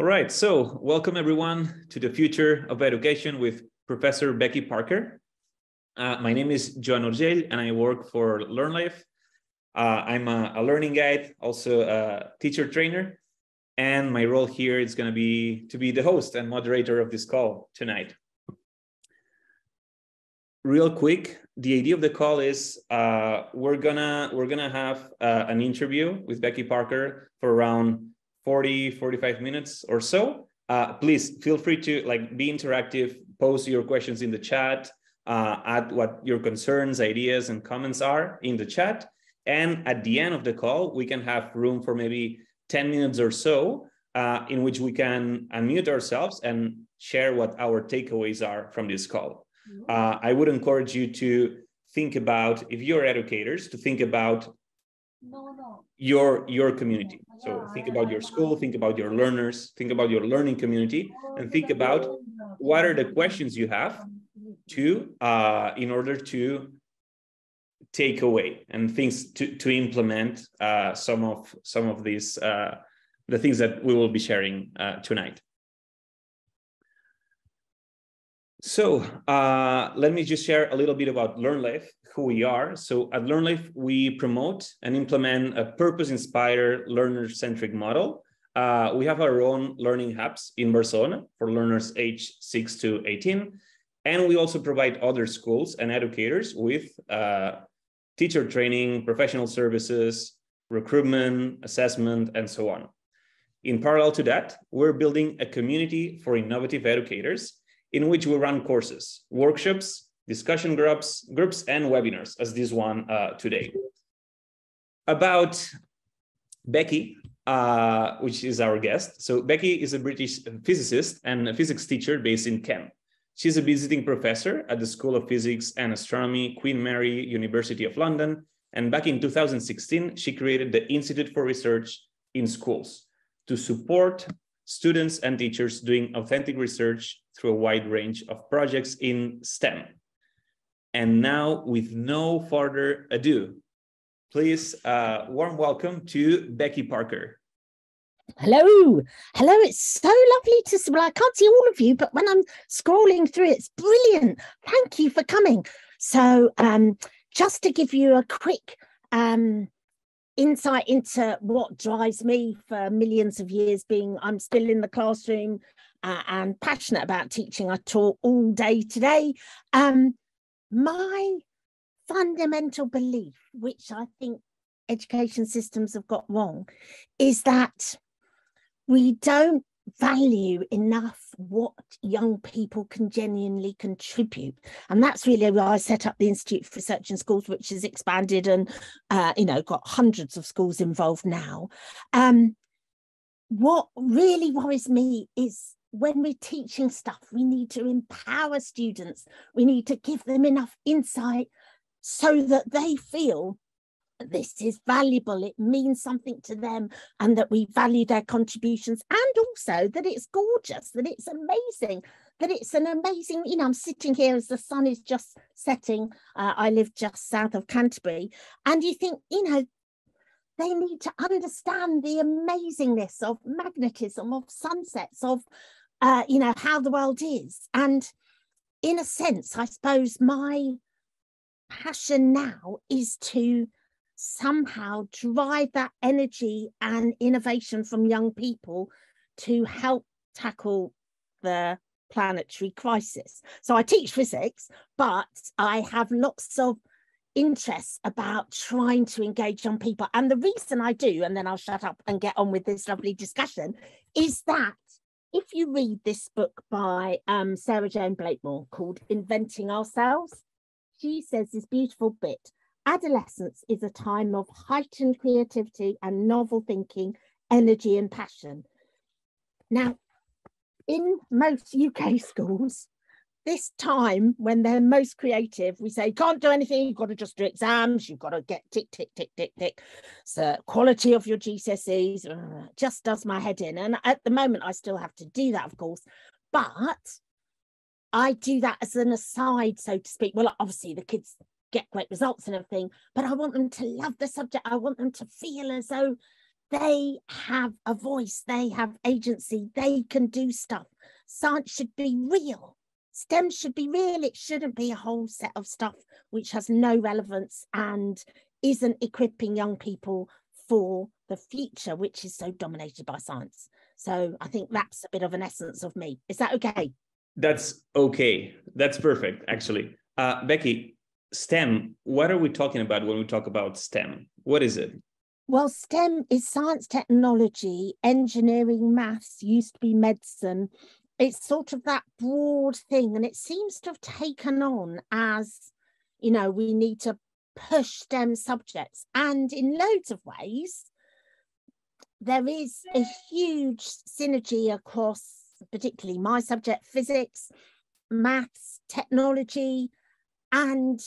All right, so welcome everyone to the Future of Education with Professor Becky Parker. My name is Joan Orgel and I work for LearnLife. I'm a learning guide, also a teacher trainer, and my role here is going to be the host and moderator of this call tonight. Real quick, the idea of the call is we're gonna have an interview with Becky Parker for around 40, 45 minutes or so. Please feel free to be interactive, post your questions in the chat, add what your concerns, ideas, and comments are in the chat. And at the end of the call, we can have room for maybe 10 minutes or so in which we can unmute ourselves and share what our takeaways are from this call. I would encourage you to think about, if you're educators, to think about your community. So think about your school, think about your learners, think about your learning community, and think about what are the questions you have to in order to take away and things to implement some of these the things that we will be sharing tonight. So let me just share a little bit about LearnLife, who we are. So at LearnLife, we promote and implement a purpose-inspired, learner-centric model. We have our own learning hubs in Barcelona for learners aged 6 to 18. And we also provide other schools and educators with teacher training, professional services, recruitment, assessment, and so on. In parallel to that, we're building a community for innovative educators in which we run courses, workshops, discussion groups, and webinars, as this one today. About Becky, which is our guest. So Becky is a British physicist and a physics teacher based in Kent. She's a visiting professor at the School of Physics and Astronomy, Queen Mary University of London. And back in 2016, she created the Institute for Research in Schools to support students and teachers doing authentic research through a wide range of projects in STEM. And now, with no further ado, please warm welcome to Becky Parker. Hello. Hello. It's so lovely to see. Well, I can't see all of you, but when I'm scrolling through, it's brilliant. Thank you for coming. So just to give you a quick insight into what drives me for millions of years being, I'm still in the classroom and passionate about teaching. I taught all day today. My fundamental belief, which I think education systems have got wrong, is that we don't value enough what young people can genuinely contribute. And that's really why I set up the Institute for Research in Schools, which has expanded and you know, got hundreds of schools involved now. What really worries me is when we're teaching stuff, we need to empower students. We need to give them enough insight so that they feel this is valuable, it means something to them, and that we value their contributions, and also that it's gorgeous, that it's amazing, that it's an amazing, you know, I'm sitting here as the sun is just setting. I live just south of Canterbury, and you think, you know, they need to understand the amazingness of magnetism, of sunsets, of, you know, how the world is. And in a sense, I suppose my passion now is to somehow drive that energy and innovation from young people to help tackle the planetary crisis. So I teach physics, but I have lots of interests about trying to engage young people. And the reason I do, and then I'll shut up and get on with this lovely discussion, is that if you read this book by Sarah Jane Blakemore called Inventing Ourselves, she says this beautiful bit: adolescence is a time of heightened creativity and novel thinking, energy and passion. Now, in most UK schools, this time when they're most creative, we say, can't do anything, you've got to just do exams, you've got to get tick, tick, tick, tick, tick. So quality of your GCSEs just does my head in. And at the moment, I still have to do that, of course, but I do that as an aside, so to speak. Well, obviously the kids get great results and everything, but I want them to love the subject. I want them to feel as though They have a voice, they have agency, they can do stuff. Science should be real. STEM should be real. It shouldn't be a whole set of stuff which has no relevance and isn't equipping young people for the future, which is so dominated by science. So I think that's a bit of an essence of me. Is that okay? That's okay. That's perfect, actually. Becky, STEM, what are we talking about when we talk about STEM? What is it? Well, STEM is science, technology, engineering, maths, used to be medicine. It's sort of that broad thing, and it seems to have taken on as, you know, we need to push STEM subjects. And in loads of ways, there is a huge synergy across particularly my subject, physics, maths, technology, and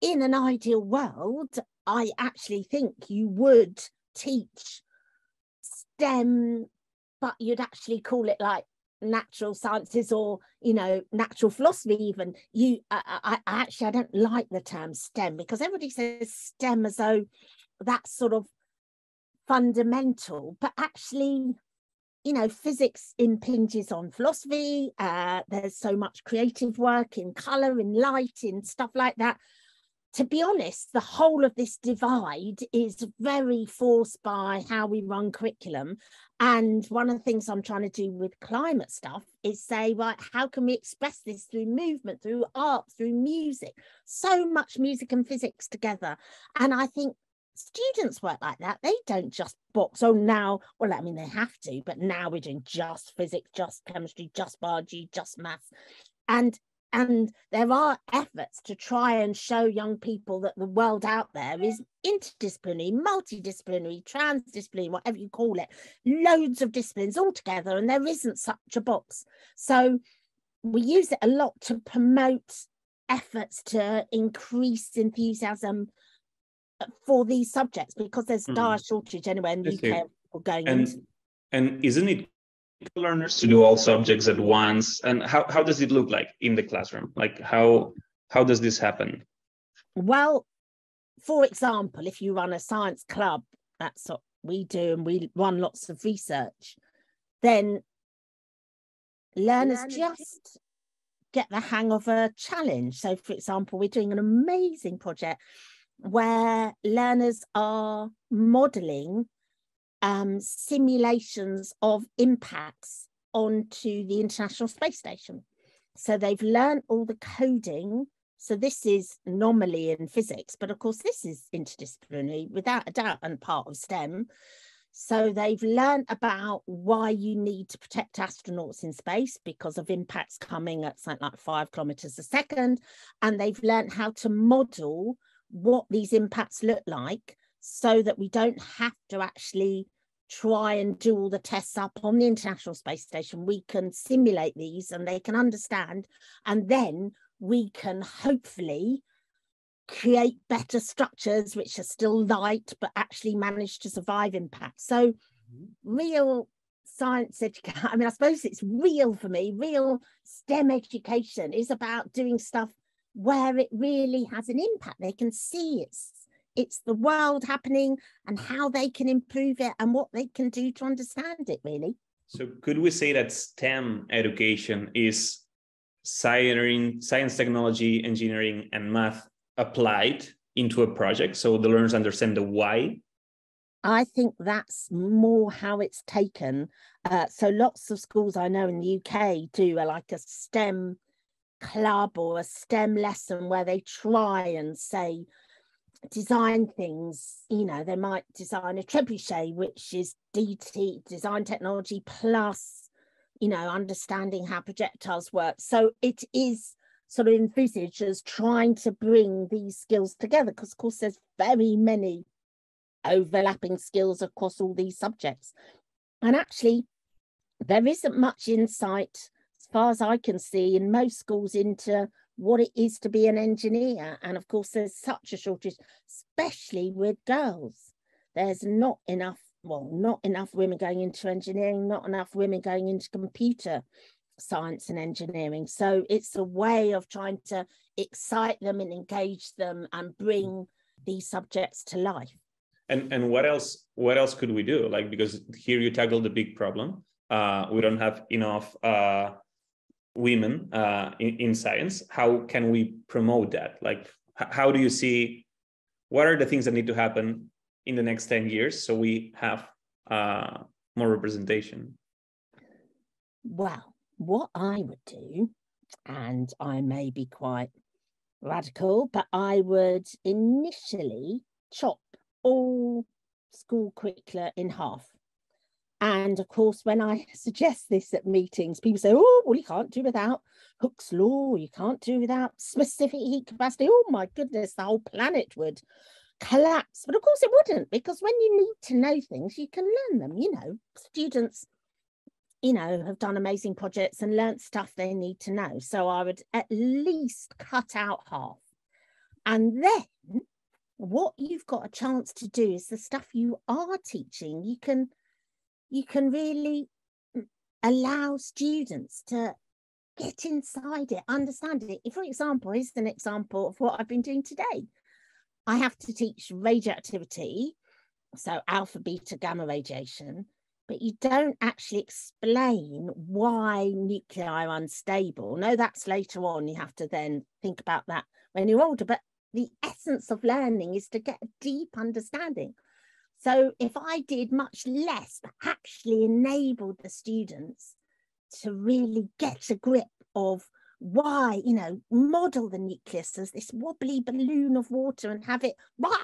in an ideal world, I actually think you would teach STEM, but you'd actually call it like natural sciences or, you know, natural philosophy even. I don't like the term STEM because everybody says STEM as though that's sort of fundamental, but actually, you know, physics impinges on philosophy. There's so much creative work in colour, in light, in stuff like that. To be honest, the whole of this divide is very forced by how we run curriculum. And one of the things I'm trying to do with climate stuff is say, right, how can we express this through movement, through art, through music? So much music and physics together. And I think students work like that. They don't just box, oh, now, well, I mean, they have to, but now we're doing just physics, just chemistry, just biology, just maths. And there are efforts to try and show young people that the world out there is interdisciplinary, multidisciplinary, transdisciplinary, whatever you call it, loads of disciplines all together, and there isn't such a box. So we use it a lot to promote efforts to increase enthusiasm for these subjects because there's dire shortage anyway in the UK people going into. And isn't it learners to do all subjects at once? And how does it look like in the classroom? Like how does this happen? Well, for example, if you run a science club, that's what we do, and we run lots of research, then learners just get the hang of a challenge. So for example, we're doing an amazing project where learners are modeling simulations of impacts onto the International Space Station. So they've learned all the coding. So this is normally in physics, but of course this is interdisciplinary without a doubt and part of STEM. So they've learned about why you need to protect astronauts in space because of impacts coming at something like 5 kilometers a second. And they've learned how to model what these impacts look like, so that we don't have to actually try and do all the tests up on the International Space Station. We can simulate these and they can understand, and then we can hopefully create better structures which are still light but actually manage to survive impact. So real science education, I mean, I suppose it's real for me, real STEM education is about doing stuff where it really has an impact. They can see it's the world happening and how they can improve it and what they can do to understand it, really. So could we say that STEM education is science, technology, engineering, and math applied into a project so the learners understand the why? I think that's more how it's taken. So lots of schools I know in the UK do a STEM club or a STEM lesson where they try and say, design things. You know, they might design a trebuchet, which is DT, design technology, plus, you know, understanding how projectiles work. So it is sort of envisaged as trying to bring these skills together because, of course, there's very many overlapping skills across all these subjects. And actually, there isn't much insight, as far as I can see, in most schools into what it is to be an engineer. And of course, there's such a shortage, especially with girls. There's not enough women going into engineering, not enough women going into computer science and engineering. So it's a way of trying to excite them and engage them and bring these subjects to life. And what else could we do? Like, because here you tackle the big problem. We don't have enough women in science. How can we promote that? Like, how do you see, what are the things that need to happen in the next 10 years so we have more representation? Well, what I would do, and I may be quite radical, but I would initially chop all school curricula in half. And of course, when I suggest this at meetings, people say, oh, well, you can't do without Hooke's law, you can't do without specific heat capacity. Oh my goodness, the whole planet would collapse. But of course it wouldn't, because when you need to know things, you can learn them. You know, students, you know, have done amazing projects and learned stuff they need to know. So I would at least cut out half. And then what you've got a chance to do is the stuff you are teaching, you can really allow students to get inside it, understand it. For example, here's an example of what I've been doing today. I have to teach radioactivity, so alpha, beta, gamma radiation, but you don't actually explain why nuclei are unstable. No, that's later on. You have to then think about that when you're older, but the essence of learning is to get a deep understanding. So if I did much less, but actually enabled the students to really get a grip of why, you know, model the nucleus as this wobbly balloon of water and have it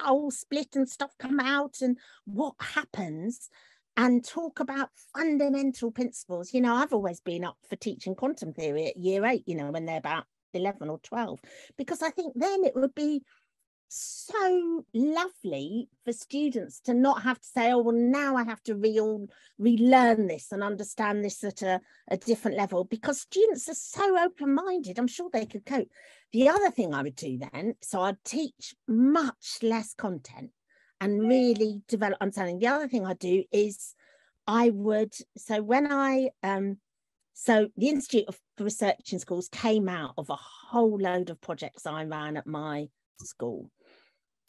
all split and stuff come out and what happens, and talk about fundamental principles. You know, I've always been up for teaching quantum theory at year 8, you know, when they're about 11 or 12, because I think then it would be so lovely for students to not have to say, oh, well, now I have to relearn this and understand this at a different level, because students are so open-minded. I'm sure they could cope. The other thing I would do then, so I'd teach much less content and really develop understanding. The other thing I do is I would, so when I, so the Institute for Research in Schools came out of a whole load of projects I ran at my school.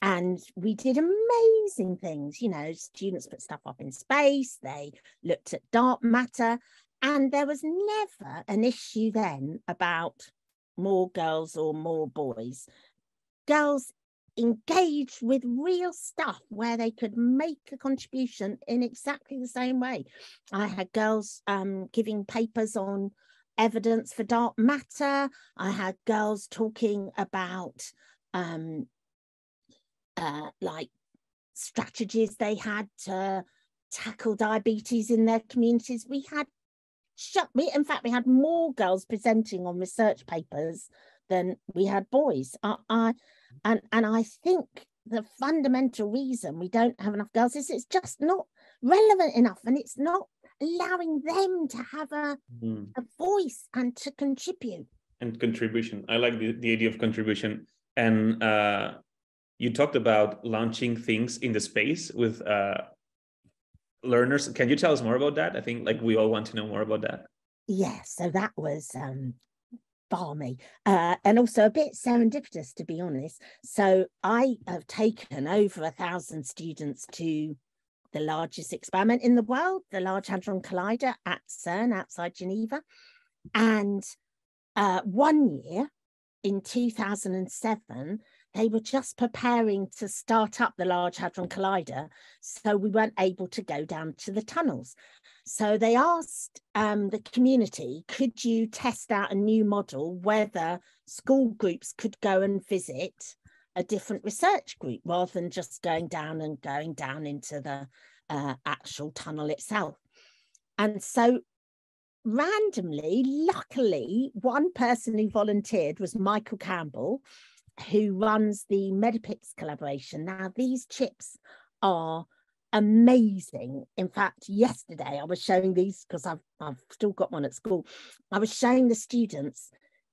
And we did amazing things. You know, students put stuff up in space, they looked at dark matter, and there was never an issue then about more girls or more boys. Girls engaged with real stuff where they could make a contribution in exactly the same way. I had girls giving papers on evidence for dark matter. I had girls talking about like strategies they had to tackle diabetes in their communities. In fact, we had more girls presenting on research papers than we had boys. And I think the fundamental reason we don't have enough girls is it's just not relevant enough, and it's not allowing them to have a voice and to contribute. And contribution. I like the idea of contribution. And you talked about launching things in the space with learners. Can you tell us more about that? I think like we all want to know more about that. Yeah, so that was... balmy and also a bit serendipitous, to be honest. So I have taken over 1,000 students to the largest experiment in the world, the Large Hadron Collider at CERN outside Geneva. And one year in 2007, they were just preparing to start up the Large Hadron Collider, so we weren't able to go down to the tunnels. So they asked the community, could you test out a new model whether school groups could go and visit a different research group rather than just going down into the actual tunnel itself? And so randomly, luckily, one person who volunteered was Michael Campbell, who runs the Medipix collaboration. Now, these chips are amazing. In fact, yesterday I was showing these, because I've still got one at school. I was showing the students,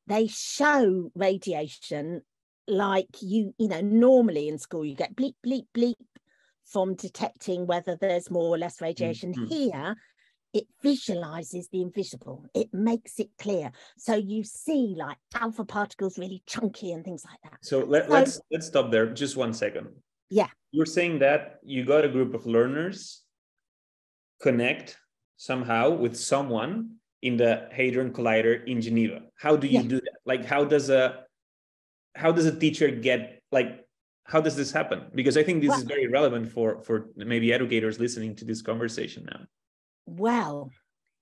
they show radiation like you know, normally in school you get bleep, bleep, bleep from detecting whether there's more or less radiation. Mm-hmm. Here, it visualizes the invisible. It makes it clear. So you see like alpha particles really chunky and things like that. So let's stop there just one second. Yeah. You're saying that you got a group of learners connect somehow with someone in the Hadron Collider in Geneva. How do you do that? Like, how does a teacher get, like, how does this happen? Because I think this is very relevant for maybe educators listening to this conversation now. Well,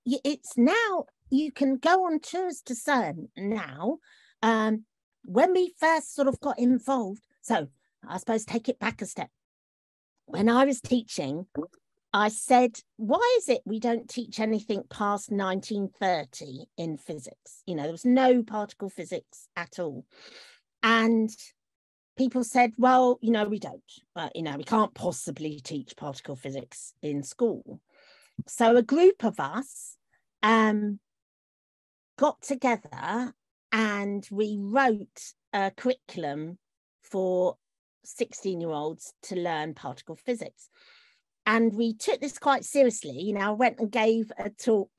it's now, you can go on tours to CERN now. When we first sort of got involved, so I suppose take it back a step. When I was teaching, I said, why is it we don't teach anything past 1930 in physics? You know, there was no particle physics at all. And people said, well, you know, we don't. You know, we can't possibly teach particle physics in school. So a group of us got together and we wrote a curriculum for 16-year-olds to learn particle physics. And we took this quite seriously. You know, I went and gave a talk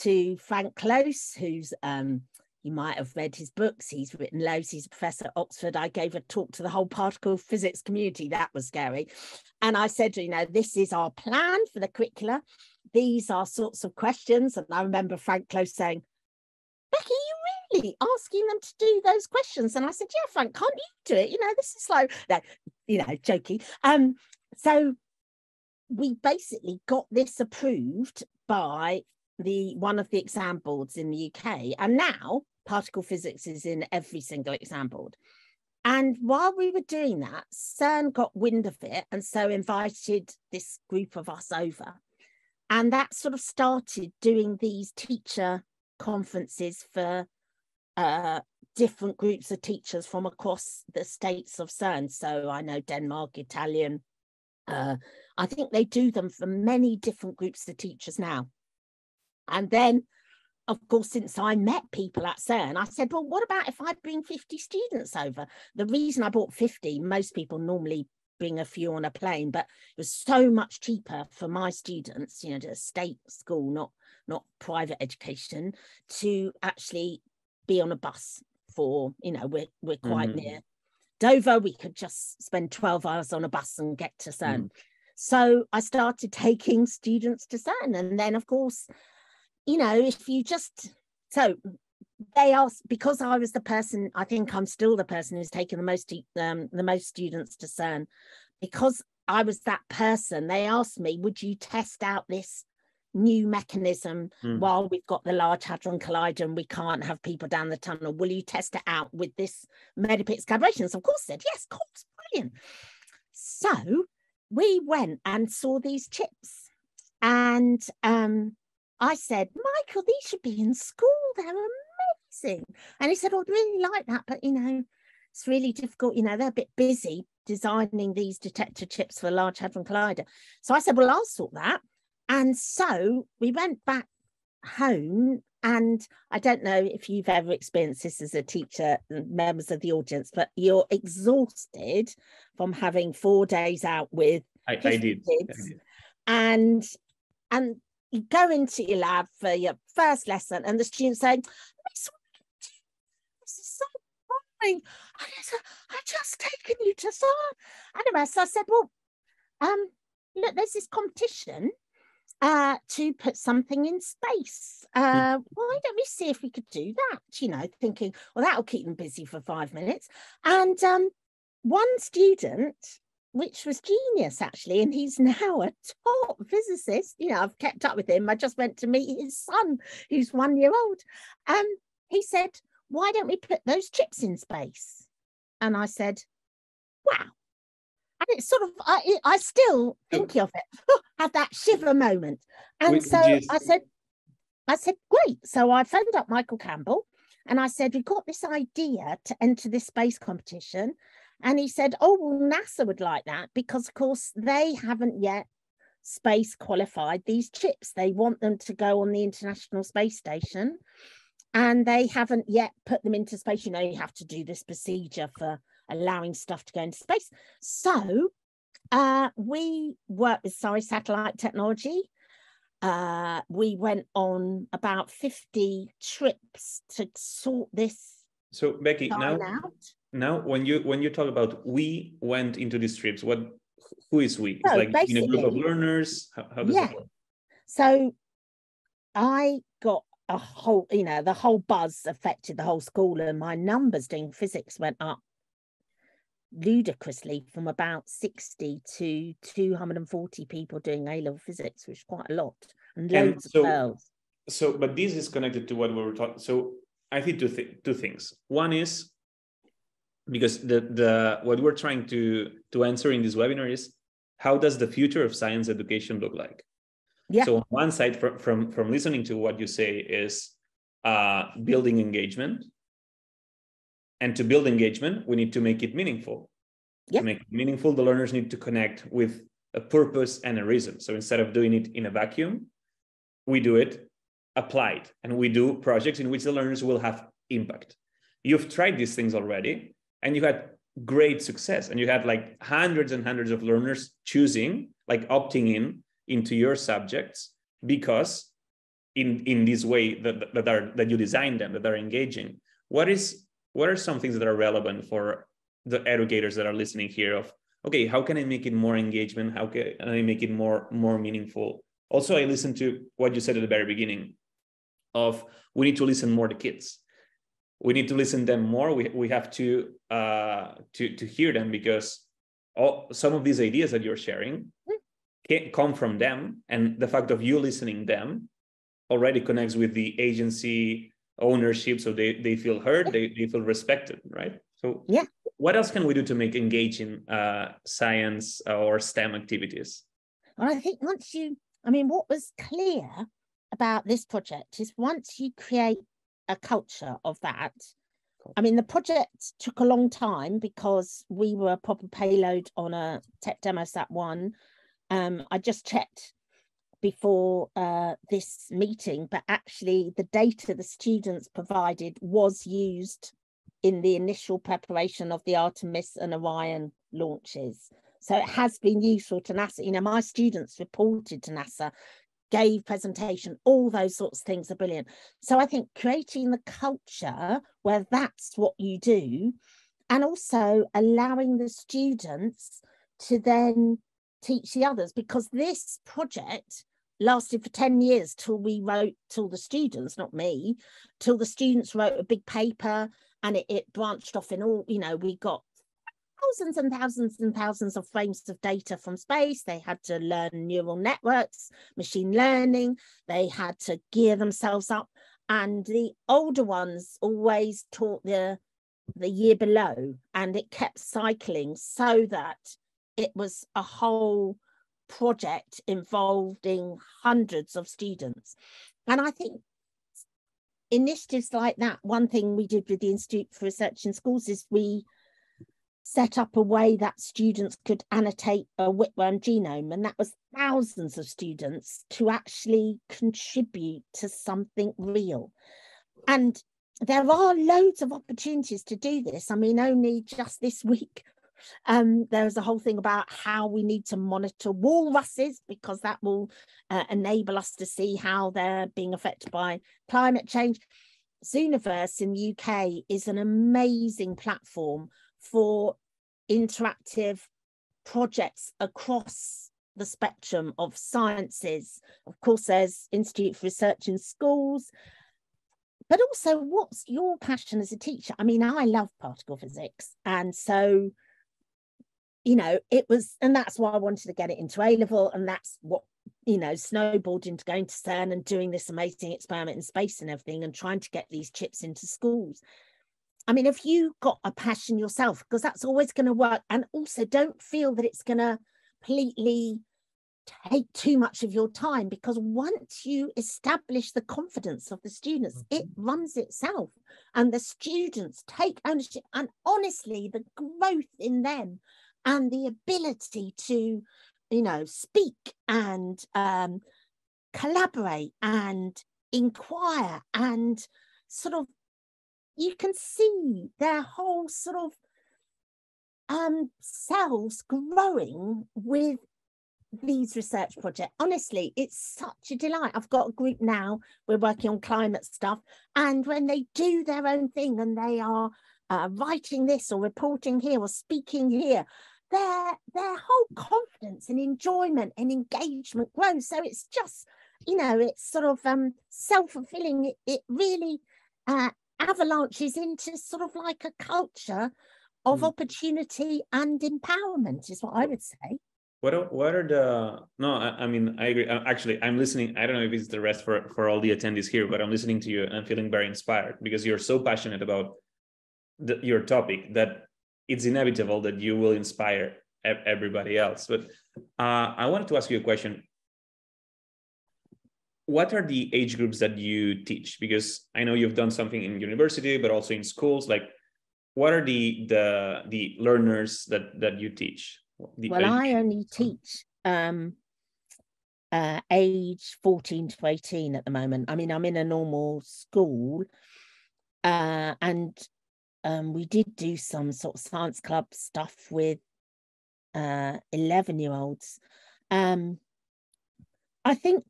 to Frank Close, who's, you might have read his books. He's written loads. He's a professor at Oxford. I gave a talk to the whole particle physics community. That was scary. And I said, you know, this is our plan for the curricula. These are sorts of questions. And I remember Frank Close saying, Becky, you really asking them to do those questions? And I said, yeah, Frank, can't you do it? You know, this is like, you know, jokey. So we basically got this approved by one of the exam boards in the UK. And now particle physics is in every single exam board. And while we were doing that, CERN got wind of it and so invited this group of us over. And that sort of started doing these teacher conferences for different groups of teachers from across the states of CERN. So I know Denmark, Italian. I think they do them for many different groups of teachers now. And then, of course, since I met people at CERN, I said, well, what about if I bring 50 students over? The reason I bought 50, most people normally bring a few on a plane, but it was so much cheaper for my students, you know, to a state school, not private education, to actually be on a bus for, you know, we're quite near Dover. We could just spend 12 hours on a bus and get to CERN. So I started taking students to CERN. And then, of course, you know, if you just, so they asked, because I was the person, I think I'm still the person who's taken the most students to CERN, because I was that person, they asked me, would you test out this new mechanism while we've got the Large Hadron Collider and we can't have people down the tunnel? Will you test it out with this Medipix collaboration? So of course I said, yes, of course, brilliant. So we went and saw these chips and I said, Michael, these should be in school. They're amazing. And he said, oh, I'd really like that, but, you know, it's really difficult. You know, they're a bit busy designing these detector chips for the Large Hadron Collider. So I said, well, I'll sort that. And so we went back home. And I don't know if you've ever experienced this as a teacher, members of the audience, but you're exhausted from having 4 days out with kids. And you go into your lab for your first lesson and the student's saying, this is so boring. I've just taken you to CERN. Anyway, so I said, well, look, there's this competition to put something in space. Why don't we see if we could do that? You know, thinking, well, that'll keep them busy for 5 minutes. And one student, which was genius actually, and he's now a top physicist. You know, I've kept up with him. I just went to meet his son, who's 1 year old. He said, why don't we put those chips in space? And I said, wow. And it's sort of, I still think of it, had that shiver moment. And I said, great. So I phoned up Michael Campbell and I said, we've got this idea to enter this space competition. And he said, oh, well, NASA would like that because, of course, they haven't yet space qualified these chips. They want them to go on the International Space Station and they haven't yet put them into space. You know, you have to do this procedure for allowing stuff to go into space. So we worked with satellite technology. We went on about 50 trips to sort this. So, Becky, now... out. now when you talk about we went into these trips, who is we? It's like in a group of learners. How does it work? So I got a whole, the whole buzz affected the whole school, and my numbers doing physics went up ludicrously from about 60 to 240 people doing A-level physics, which is quite a lot, and loads of girls. So, but this is connected to what we were talking. So I think two things. One is because what we're trying to answer in this webinar is, how does the future of science education look like? Yeah. So on one side, from listening to what you say is building engagement. And to build engagement, we need to make it meaningful. Yep. To make it meaningful, the learners need to connect with a purpose and a reason. So instead of doing it in a vacuum, we do it applied, and we do projects in which the learners will have impact. You've tried these things already, and you had great success, and you had like hundreds and hundreds of learners choosing, like opting in into your subjects, because in this way that you designed them, that are engaging. What are some things that are relevant for the educators that are listening here of, okay, how can I make it more engagement? How can I make it more meaningful? Also, I listened to what you said at the very beginning of, we need to listen more to kids. We need to listen to them more. We have to hear them, because some of these ideas that you're sharing can come from them. And the fact of you listening them already connects with the agency, ownership, so they feel heard, they feel respected, right? So yeah, what else can we do to make engaging science or STEM activities? Well, I think what was clear about this project is, once you create a culture of that, the project took a long time because we were a proper payload on a tech demo sat one. I just checked before this meeting, but actually the data the students provided was used in the initial preparation of the Artemis and Orion launches. So it has been useful to NASA. My students reported to NASA, gave presentation, all those sorts of things are brilliant. So I think creating the culture where that's what you do, and also allowing the students to then teach the others, because this project lasted for 10 years till the students wrote a big paper, and it branched off in all, we got thousands and thousands and thousands of frames of data from space. They had to learn neural networks, machine learning. They had to gear themselves up. And the older ones always taught the year below, and it kept cycling so that it was a whole project involving hundreds of students. And I think initiatives like that, one thing we did with the Institute for Research in Schools is we set up a way that students could annotate a Whitworm genome, and that was thousands of students to actually contribute to something real. And there are loads of opportunities to do this. Only just this week, there was a whole thing about how we need to monitor walruses, because that will enable us to see how they're being affected by climate change. Zooniverse in the UK is an amazing platform for interactive projects across the spectrum of sciences. Of course, there's Institute for Research in Schools, but also, what's your passion as a teacher? I love particle physics, and so it was, and that's why I wanted to get it into A-level, and that's what, snowballed into going to CERN and doing this amazing experiment in space and everything, and trying to get these chips into schools. If you got a passion yourself, because that's always going to work, and also don't feel that it's going to completely take too much of your time, because once you establish the confidence of the students, it runs itself, and the students take ownership, and honestly, the growth in them and the ability to, speak and collaborate and inquire, and sort of, you can see their whole sort of selves growing with these research projects. Honestly, it's such a delight. I've got a group now, we're working on climate stuff, and when they do their own thing and they are writing this or reporting here or speaking here, their whole confidence and enjoyment and engagement grows. So it's just, you know, it's sort of self-fulfilling. It really avalanches into sort of like a culture of opportunity and empowerment is what I would say. I agree. Actually, I'm listening. I don't know if it's the rest for all the attendees here, but I'm listening to you and I'm feeling very inspired because you're so passionate about your topic that it's inevitable that you will inspire everybody else. But I wanted to ask you a question. What are the age groups that you teach? Because I know you've done something in university, but also in schools. Like, what are the learners that you teach? Well, I only teach age 14 to 18 at the moment. I mean, I'm in a normal school and we did do some sort of science club stuff with 11-year-olds. I think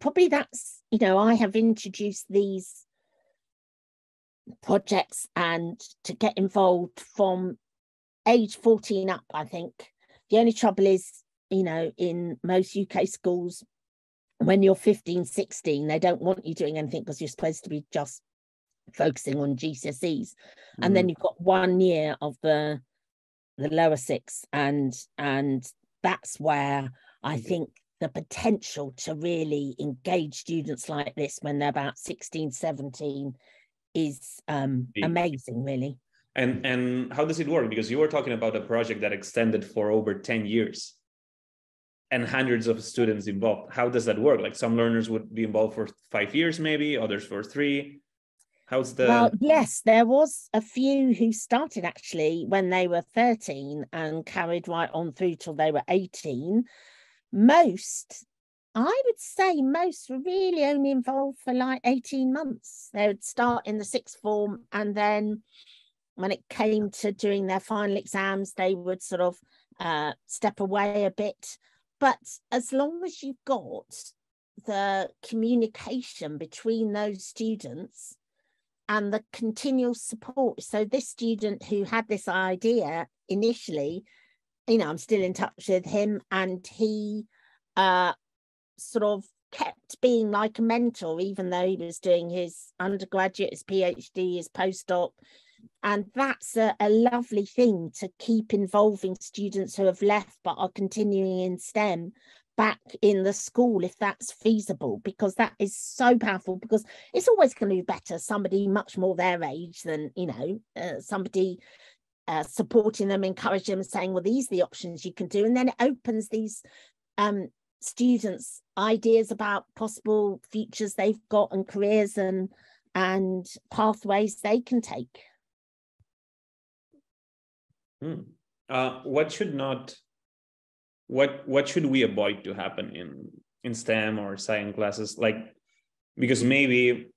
probably that's, you know, I have introduced these projects and to get involved from age 14 up, I think. The only trouble is, you know, in most UK schools, when you're 15, 16, they don't want you doing anything because you're supposed to be just focusing on GCSEs. And then you've got 1 year of the lower six. And that's where I think the potential to really engage students like this when they're about 16, 17 is amazing, really. And how does it work? Because you were talking about a project that extended for over 10 years and hundreds of students involved. How does that work? Like, some learners would be involved for 5 years, maybe others for 3. How's the... Well, yes, there was a few who started actually when they were 13 and carried right on through till they were 18. I would say most were really only involved for like 18 months. They would start in the sixth form, and then when it came to doing their final exams, they would sort of step away a bit. But as long as you've got the communication between those students and the continual support. So this student who had this idea initially, you know, I'm still in touch with him, and he sort of kept being like a mentor, even though he was doing his undergraduate, his PhD, his postdoc. And that's a lovely thing, to keep involving students who have left but are continuing in STEM back in the school, if that's feasible, because that is so powerful, because it's always going to be better somebody much more their age than, you know, somebody supporting them, encouraging them, saying, well, these are the options you can do. And then it opens these students' ideas about possible futures they've got and careers and pathways they can take. What should we avoid to happen in STEM or science classes? Like, because maybe,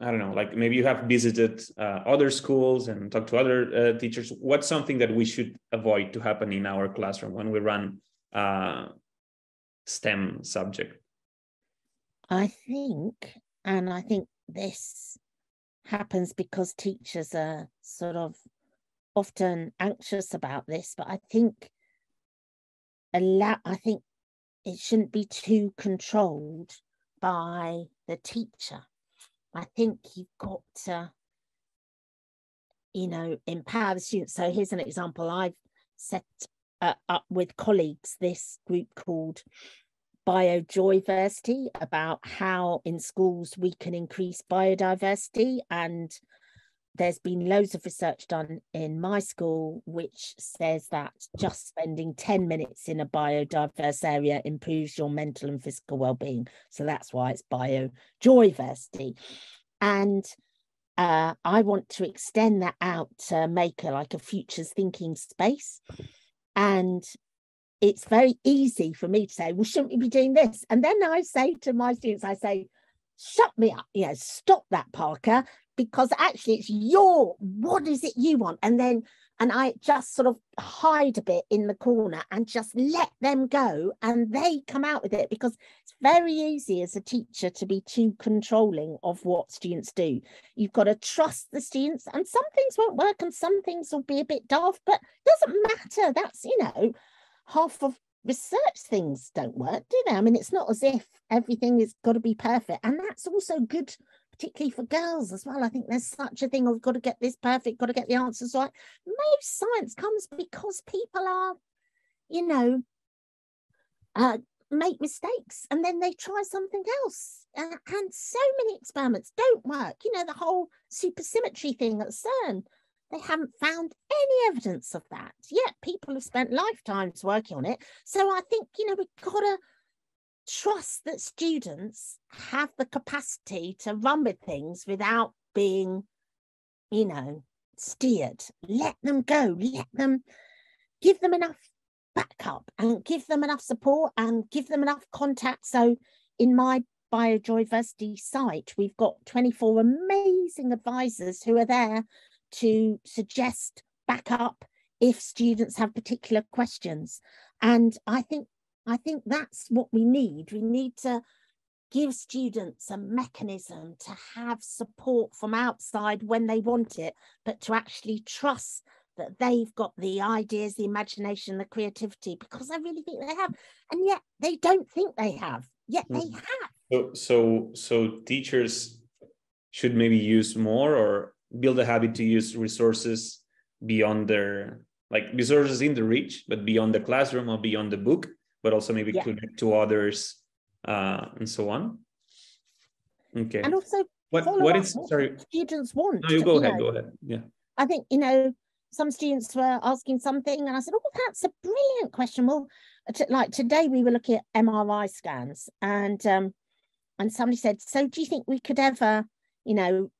I don't know, like maybe you have visited other schools and talked to other teachers. What's something that we should avoid to happen in our classroom when we run STEM subject? I think this happens because teachers are sort of often anxious about this, but I think it shouldn't be too controlled by the teacher. I think you've got to, you know, empower the students. So here's an example. I've set up with colleagues this group called BioJoyversity, about how in schools we can increase biodiversity. And there's been loads of research done in my school which says that just spending 10 minutes in a biodiverse area improves your mental and physical well-being. So that's why it's BioJoyversity. And I want to extend that out to make a futures thinking space. And it's very easy for me to say, well, shouldn't we be doing this? And then I say to my students, I say, shut me up, you know, stop that, Parker, because actually it's what is it you want? And then and I just sort of hide a bit in the corner and just let them go, and they come out with it, because it's very easy as a teacher to be too controlling of what students do. You've got to trust the students, and some things won't work and some things will be a bit daft, but it doesn't matter. That's, you know, half of research things don't work, do they? I mean, it's not as if everything is got to be perfect, and that's also good, particularly for girls as well. I think there's such a thing of got to get this perfect, got to get the answers right. Most science comes because people are, you know, make mistakes, and then they try something else. And so many experiments don't work. You know, the whole supersymmetry thing at CERN, they haven't found any evidence of that. Yet people have spent lifetimes working on it. So I think, you know, we've got to trust that students have the capacity to run with things without being, you know, steered. Let them go, let them, give them enough backup and give them enough support and give them enough contact. So in my BioJoyversity site, we've got 24 amazing advisors who are there to suggest backup if students have particular questions. And I think that's what we need. We need to give students a mechanism to have support from outside when they want it, but to actually trust that they've got the ideas, the imagination, the creativity, because I really think they have, and yet they don't think they have, yet they have. So teachers should maybe use more or build a habit to use resources beyond their, like resources in the reach, but beyond the classroom or beyond the book, but also maybe connect to others and so on. Okay. And also, what is, sorry, students want? No, you go ahead. Go ahead. Yeah. I think, you know, some students were asking something, and I said, "Oh, that's a brilliant question." Well, like today, we were looking at MRI scans, and somebody said, "So, do you think we could ever, you know,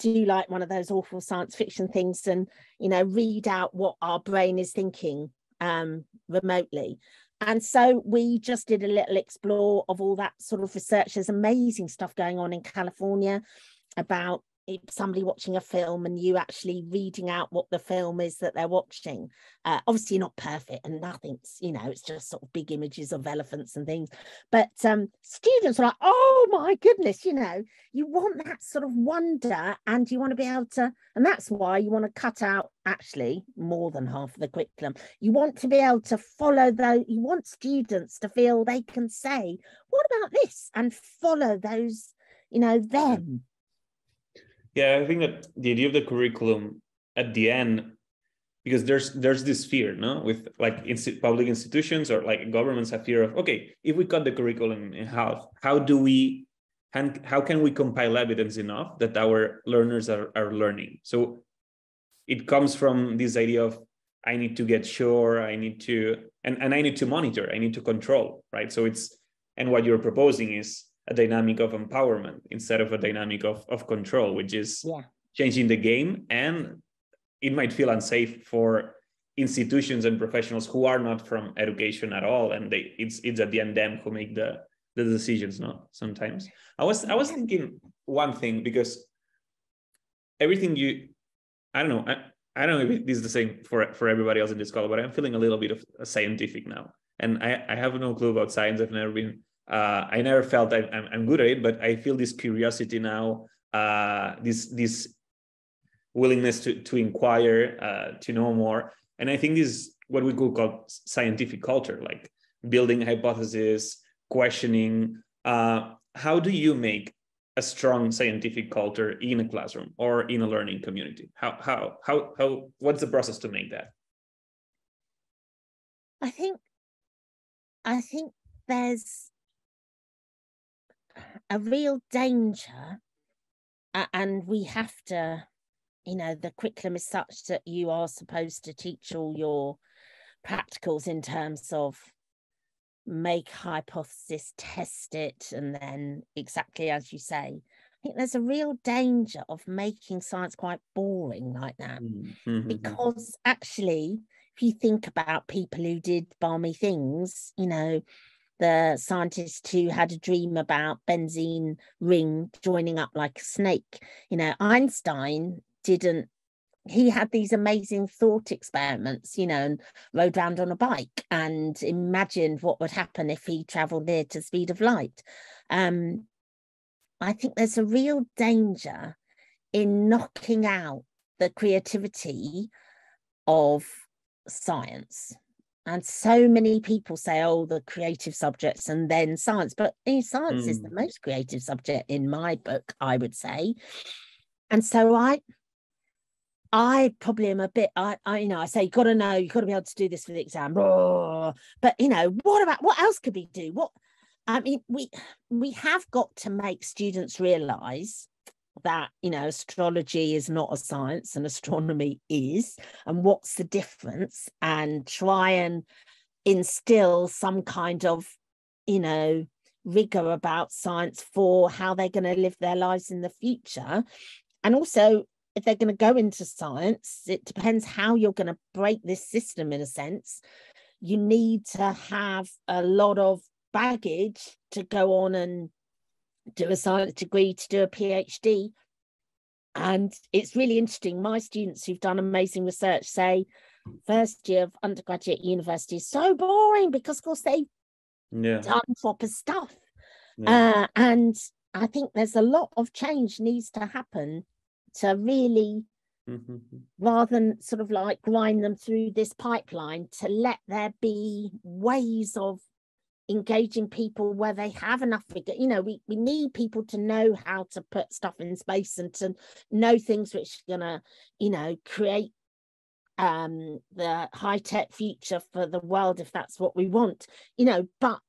do like one of those awful science fiction things, and you know, read out what our brain is thinking remotely?" And so we just did a little explore of all that sort of research. There's amazing stuff going on in California about somebody watching a film and you actually reading out what the film is that they're watching. Obviously not perfect, and nothing's, you know, it's just sort of big images of elephants and things. But students are like, oh my goodness, you know, you want that sort of wonder, and you want to be able to, and that's why you want to cut out actually more than half of the curriculum. You want to be able to follow, though, you want students to feel they can say, what about this? And follow those, you know, them. Yeah, I think that the idea of the curriculum at the end, because there's this fear, no, with like public institutions or like governments have fear of, okay, if we cut the curriculum in half, how can we compile evidence enough that our learners are learning? So it comes from this idea of, I need to get sure, I need to, and I need to monitor, I need to control, right? So it's, and what you're proposing is a dynamic of empowerment instead of a dynamic of control, which is changing the game. And it might feel unsafe for institutions and professionals who are not from education at all. And it's at the end them who make the decisions, no? Sometimes. I was thinking one thing, because everything you, I don't know, I don't know if this is the same for everybody else in this call, but I'm feeling a little bit of a scientific now. And I have no clue about science. I've never been, I never felt I'm good at it, but I feel this curiosity now, this willingness to inquire, to know more. And I think this is what we could call scientific culture, like building hypotheses, questioning. How do you make a strong scientific culture in a classroom or in a learning community? How what's the process to make that? I think there's a real danger, and we have to, you know, the curriculum is such that you are supposed to teach all your practicals in terms of make hypothesis, test it, and then exactly as you say. I think there's a real danger of making science quite boring like that, because actually, if you think about people who did balmy things, you know, the scientist who had a dream about benzene ring joining up like a snake. You know, Einstein didn't he had these amazing thought experiments, you know, and rode around on a bike and imagined what would happen if he travelled near to the speed of light. I think there's a real danger in knocking out the creativity of science. And so many people say, oh, the creative subjects and then science. But science is the most creative subject in my book, I would say. And so I probably am a bit, I say, you've got to be able to do this for the exam. But, you know, what else could we do? We have got to make students realise that, you know, astrology is not a science and astronomy is, and what's the difference, and try and instill some kind of, you know, rigor about science for how they're going to live their lives in the future. And also, if they're going to go into science, it depends how you're going to break this system, in a sense. You need to have a lot of baggage to go on and do a science degree, to do a PhD. And it's really interesting. My students who've done amazing research say first year of undergraduate university is so boring because, of course, they've done proper stuff. Yeah. And I think there's a lot of change needs to happen to really, rather than sort of like grind them through this pipeline, to let there be ways of engaging people where they have enough, you know, we need people to know how to put stuff in space and to know things which are gonna, you know, create the high-tech future for the world, if that's what we want, you know. But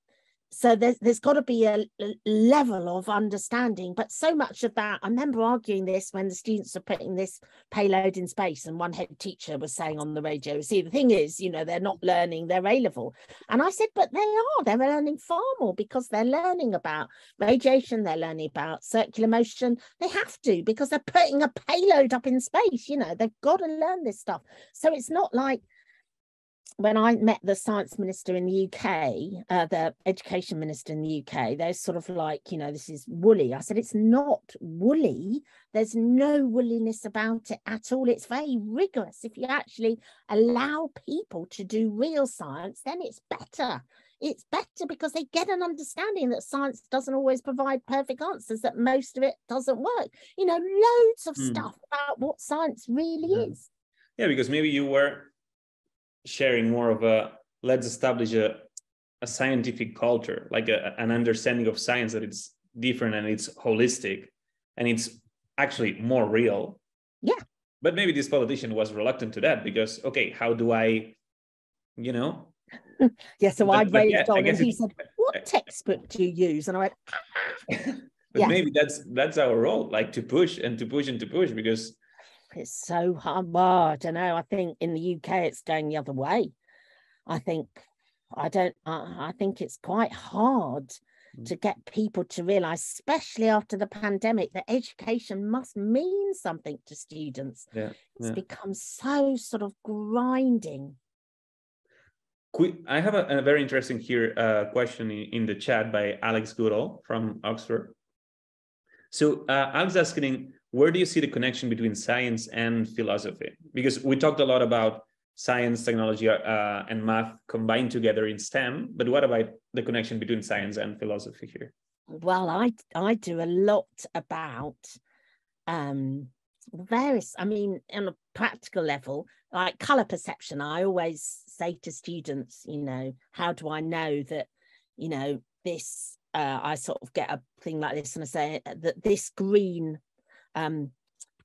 so there's got to be a level of understanding. But so much of that, I remember arguing this when the students were putting this payload in space, and one head teacher was saying on the radio, see, the thing is, you know, they're not learning their A-level. And I said, but they're learning far more, because they're learning about radiation, they're learning about circular motion. They have to, because they're putting a payload up in space, you know, they've got to learn this stuff. So it's not like, when I met the science minister in the UK, the education minister in the UK, they're sort of like, you know, this is woolly. I said, it's not woolly. There's no woolliness about it at all. It's very rigorous. If you actually allow people to do real science, then it's better. It's better because they get an understanding that science doesn't always provide perfect answers, that most of it doesn't work. You know, loads of stuff about what science really is. Yeah, because maybe you were sharing more of a, let's establish a scientific culture, like an understanding of science that it's different and it's holistic and it's actually more real. Yeah. But maybe this politician was reluctant to that because, okay, how do I, you know? Yeah, so I raised on and he said, what textbook do you use? And I went, But maybe that's our role, like to push and to push and to push, because it's so hard. Well, I don't know. I think in the UK it's going the other way. I think it's quite hard to get people to realise, especially after the pandemic, that education must mean something to students. Yeah, it's become so sort of grinding. I have a very interesting here question in the chat by Alex Goodall from Oxford. So Alex asking, where do you see the connection between science and philosophy? Because we talked a lot about science, technology, and math combined together in STEM, but what about the connection between science and philosophy here? Well, I do a lot about various, I mean, on a practical level, like colour perception. I always say to students, you know, how do I know that, you know, this, I sort of get a thing like this and I say that this green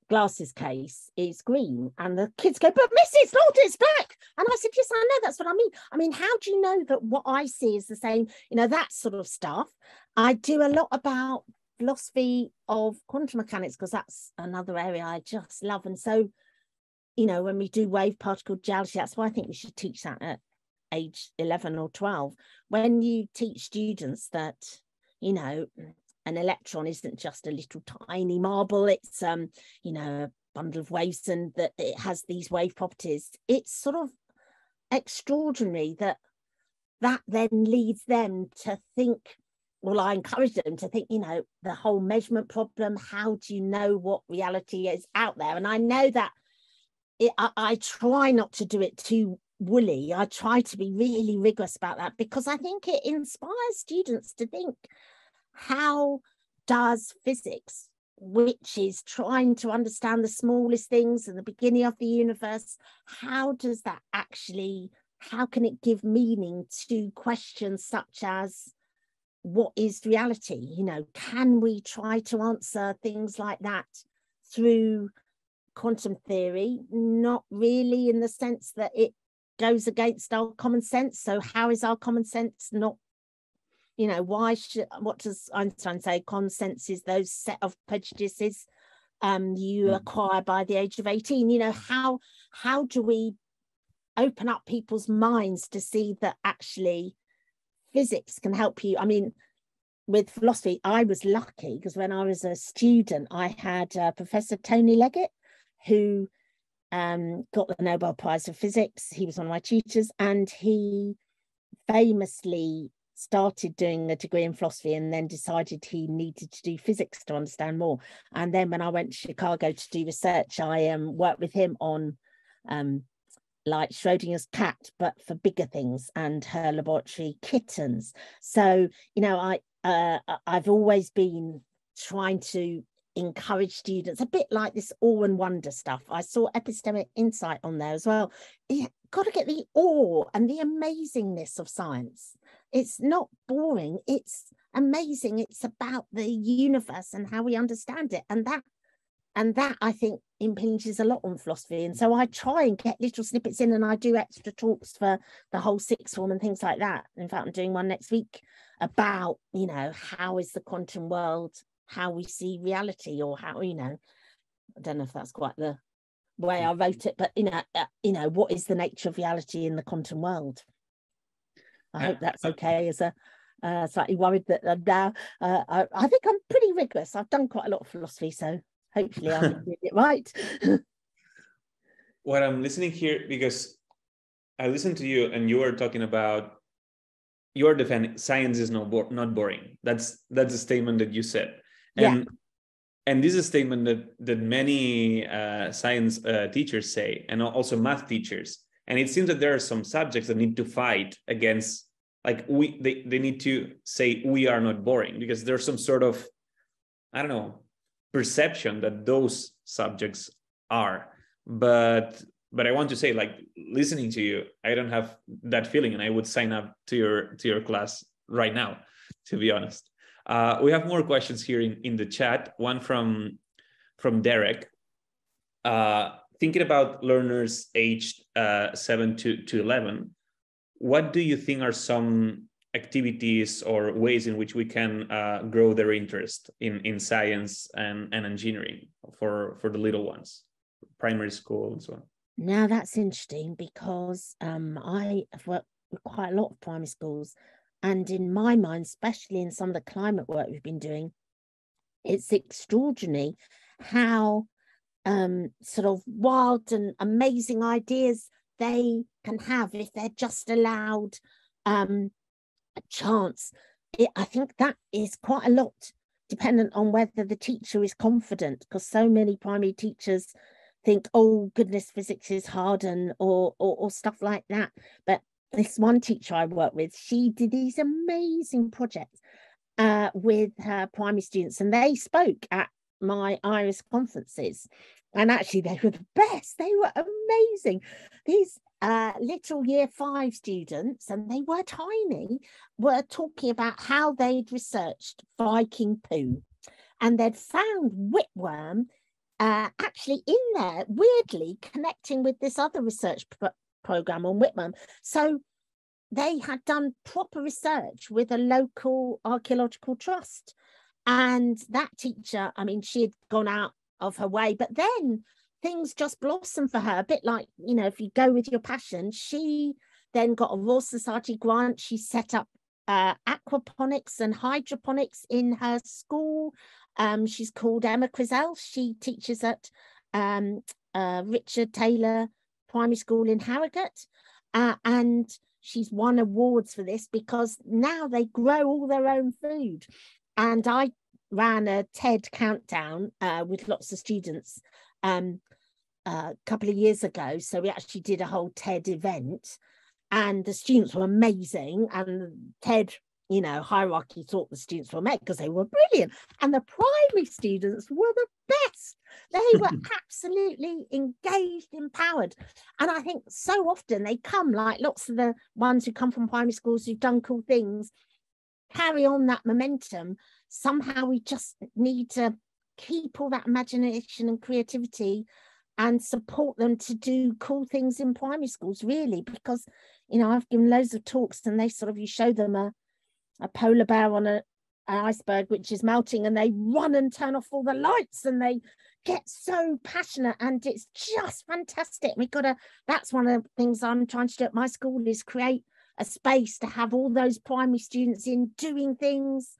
glasses case is green, and the kids go, but miss, it's not, it's black. And I said, yes, I know, that's what I mean. I mean, how do you know that what I see is the same, you know, that sort of stuff. I do a lot about philosophy of quantum mechanics because that's another area I just love. And so, you know, when we do wave particle duality, that's why I think we should teach that at age 11 or 12. When you teach students that, you know, an electron isn't just a little tiny marble, it's, you know, a bundle of waves, and that it has these wave properties. It's sort of extraordinary that then leads them to think, well, I encourage them to think, you know, the whole measurement problem, how do you know what reality is out there? And I know that I try not to do it too woolly. I try to be really rigorous about that, because I think it inspires students to think, how does physics, which is trying to understand the smallest things and the beginning of the universe, how does that actually, how can it give meaning to questions such as, what is reality? You know, can we try to answer things like that through quantum theory? Not really, in the sense that it goes against our common sense. So how is our common sense not, you know, why should, what does Einstein say? Common sense is those set of prejudices you acquire by the age of 18. You know, how do we open up people's minds to see that actually physics can help you? I mean, with philosophy, I was lucky because when I was a student, I had Professor Tony Leggett, who got the Nobel Prize for Physics. He was one of my tutors, and he famously started doing a degree in philosophy and then decided he needed to do physics to understand more. And then when I went to Chicago to do research, I worked with him on like Schrödinger's cat, but for bigger things, and her laboratory kittens. So, you know, I've always been trying to encourage students, a bit like this awe and wonder stuff. I saw Epistemic Insight on there as well. You got to get the awe and the amazingness of science. It's not boring, it's amazing. It's about the universe and how we understand it. And that I think impinges a lot on philosophy. And so I try and get little snippets in, and I do extra talks for the whole sixth form and things like that. In fact, I'm doing one next week about, you know, how is the quantum world, how we see reality, or how, you know, I don't know if that's quite the way I wrote it, but, you know, what is the nature of reality in the quantum world? I hope that's okay. As a slightly worried that now, I think I'm pretty rigorous. I've done quite a lot of philosophy, so hopefully I'm doing it right. What I'm listening here, because I listened to you and you were talking about, you are defending science is not boring. That's a statement that you said. And this is a statement that many science teachers say, and also math teachers. And it seems that there are some subjects that need to fight against, like, they need to say we are not boring, because there's some sort of, I don't know, perception that those subjects are. But I want to say, like, listening to you, I don't have that feeling, and I would sign up to your class right now, to be honest. We have more questions here in the chat. One from Derek. Thinking about learners aged 7 to 11, what do you think are some activities or ways in which we can grow their interest in science and engineering for the little ones, primary school and so on? Now that's interesting, because I have worked with quite a lot of primary schools, and in my mind, especially in some of the climate work we've been doing, it's extraordinary how sort of wild and amazing ideas they can have if they're just allowed a chance. I think that is quite a lot dependent on whether the teacher is confident, because so many primary teachers think, oh goodness, physics is hard, and or stuff like that. But this one teacher I work with, she did these amazing projects with her primary students, and they spoke at my IRIS conferences, and actually they were the best. They were amazing. These little year 5 students, and they were tiny, were talking about how they'd researched Viking poo, and they'd found whipworm actually in there, weirdly connecting with this other research program on whipworm. So they had done proper research with a local archaeological trust, and that teacher, I mean, she had gone out of her way, but then things just blossomed for her, a bit like, you know, if you go with your passion. She then got a Royal Society grant. She set up aquaponics and hydroponics in her school. She's called Emma Crizelle. She teaches at Richard Taylor Primary School in Harrogate, and she's won awards for this, because now they grow all their own food. And I ran a TED countdown with lots of students a couple of years ago. So we actually did a whole TED event, and the students were amazing. And TED, you know, hierarchy thought the students were met because they were brilliant. And the primary students were the best. They were absolutely engaged, empowered. And I think so often they come, like lots of the ones who come from primary schools who've done cool things, carry on that momentum. Somehow we just need to keep all that imagination and creativity and support them to do cool things in primary schools, really, because, you know, I've given loads of talks and they sort of, you show them a polar bear on an iceberg which is melting, and they run and turn off all the lights and they get so passionate, and it's just fantastic. That's one of the things I'm trying to do at my school, is create a space to have all those primary students in doing things,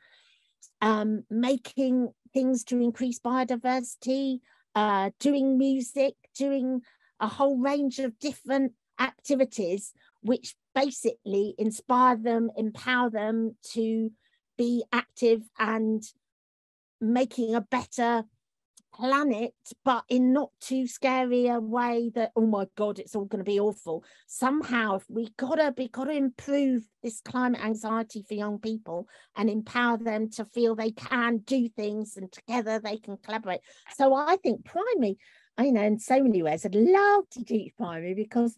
making things to increase biodiversity, doing music, doing a whole range of different activities which basically inspire them, empower them to be active and making a better planet, but in not too scary a way that, oh my God, it's all going to be awful. Somehow, if we gotta improve this climate anxiety for young people and empower them to feel they can do things, and together they can collaborate. So I think primary, you know, in so many ways, I'd love to teach primary because,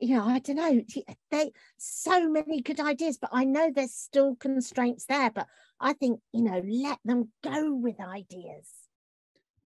you know, I don't know, so many good ideas, but I know there's still constraints there. But I think, you know, let them go with ideas.